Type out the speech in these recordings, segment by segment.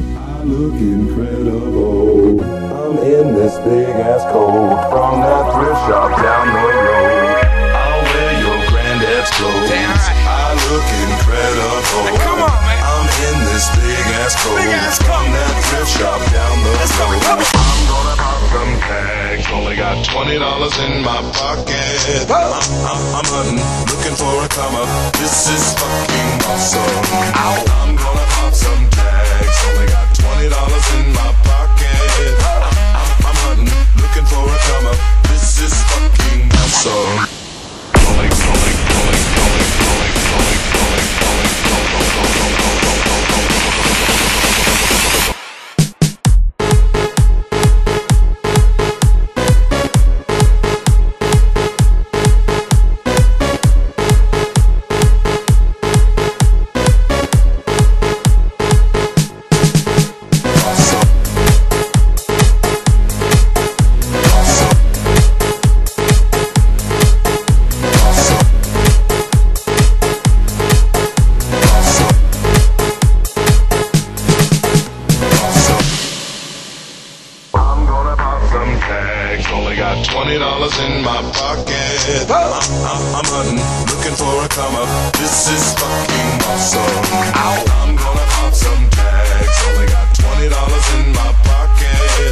I look incredible. I'm in this big ass coat from that thrift shop down the road. I'll wear your granddad's clothes. I look incredible. Come on, man. I'm in this big ass coat from that thrift shop down the road. I'm gonna pop some tags. Only got $20 in my pocket. I'm hunting, looking for a come up. This is fucking awesome. I'm gonna pop some tags. Only got $20 in my pocket. I'm hunting, looking for a come up. This is fucking awesome. Only got $20 in my pocket. I'm hunting, looking for a come up. This is fucking awesome. I'm gonna pop some tags. Only got $20 in my pocket.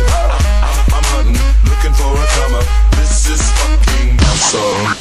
I'm hunting, looking for a come up. This is fucking awesome.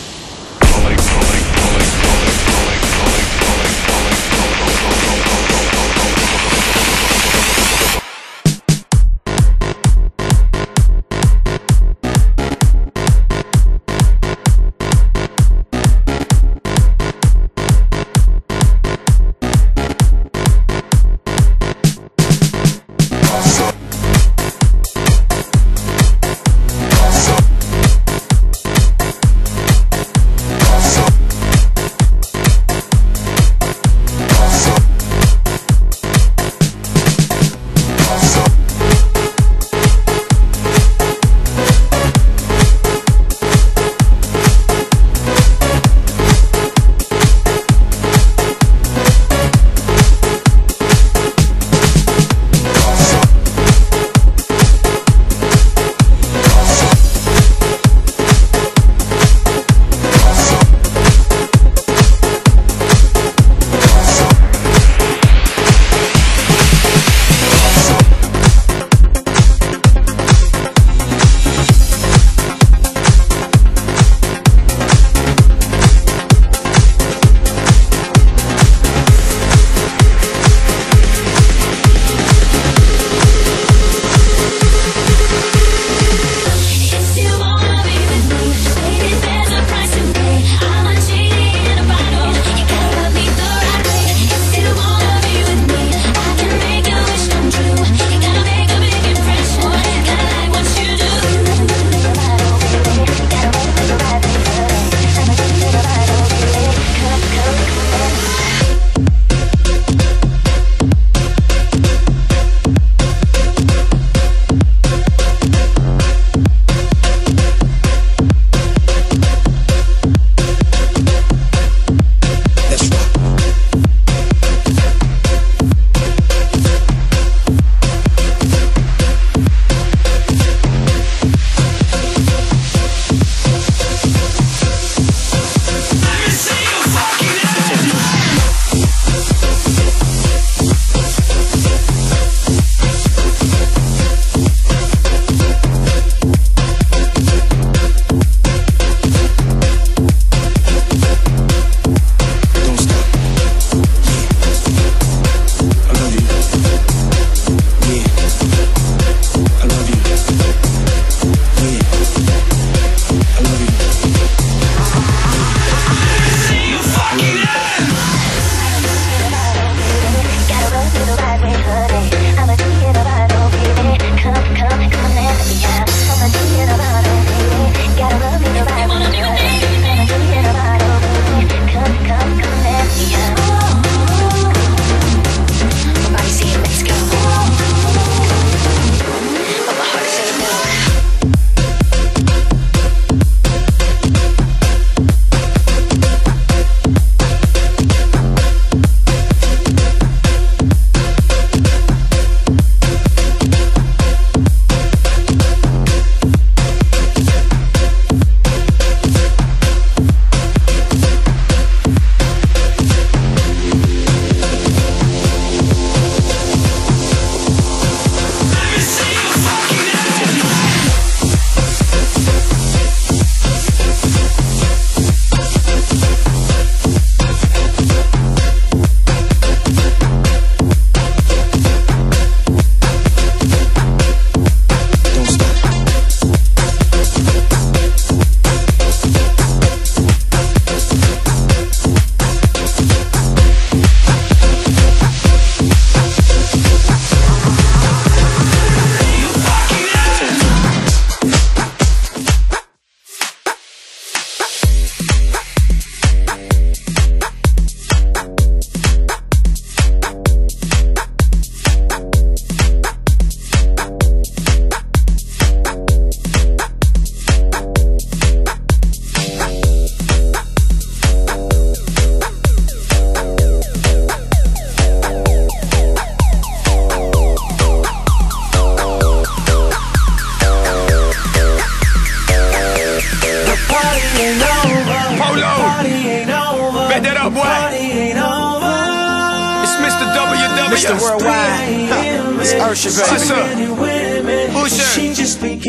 Mr. Worldwide, Miss Ursha, baby. Let me show you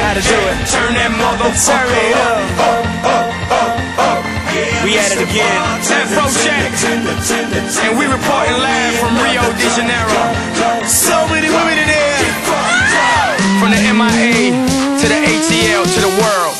how to do it. Turn that motherfucker up. We at it again. Afro Shack, and we reporting live from Rio de Janeiro. So many women in there. From the M.I.A. to the ATL to the world.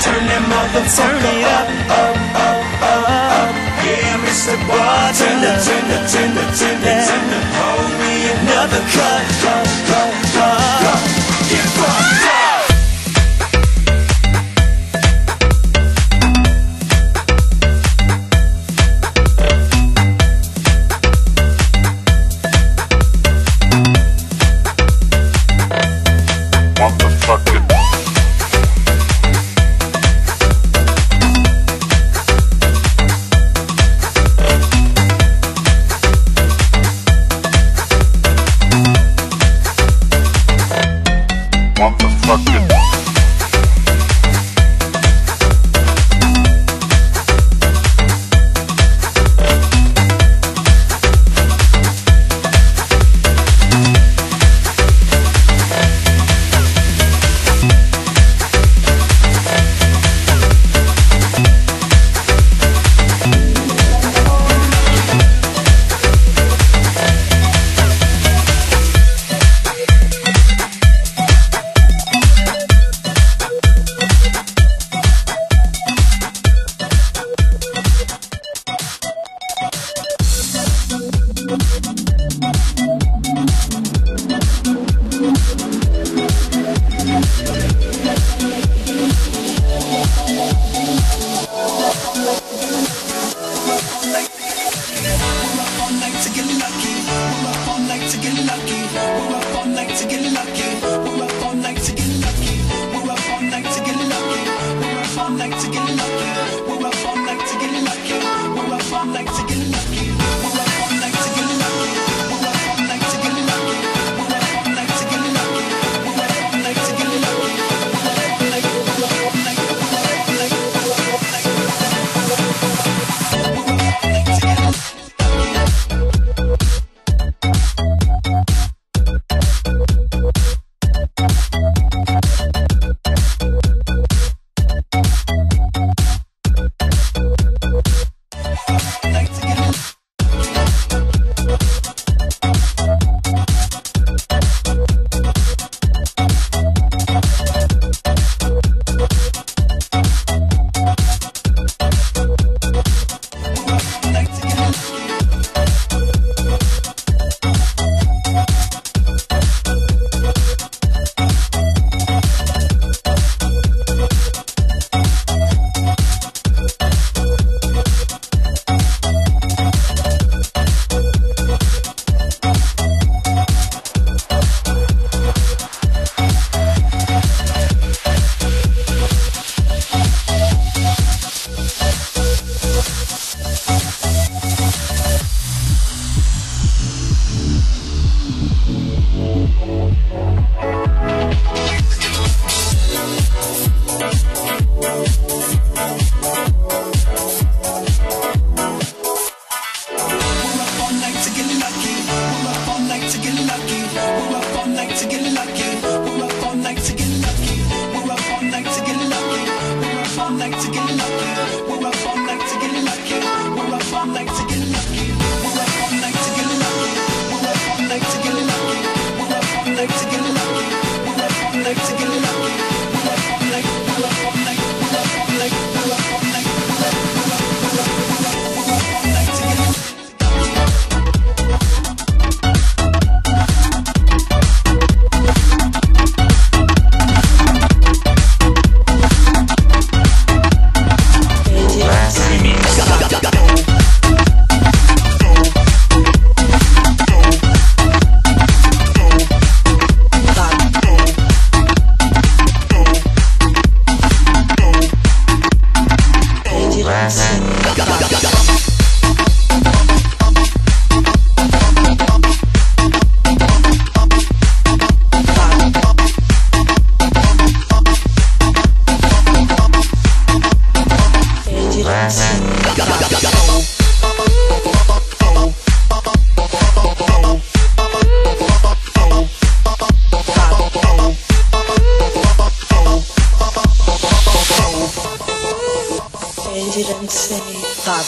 Turn that motherfucker up. Yeah, Mr. Bartender, tender. Hold me another cut. Get fucked up. didn't say Bob.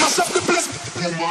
M.I.A.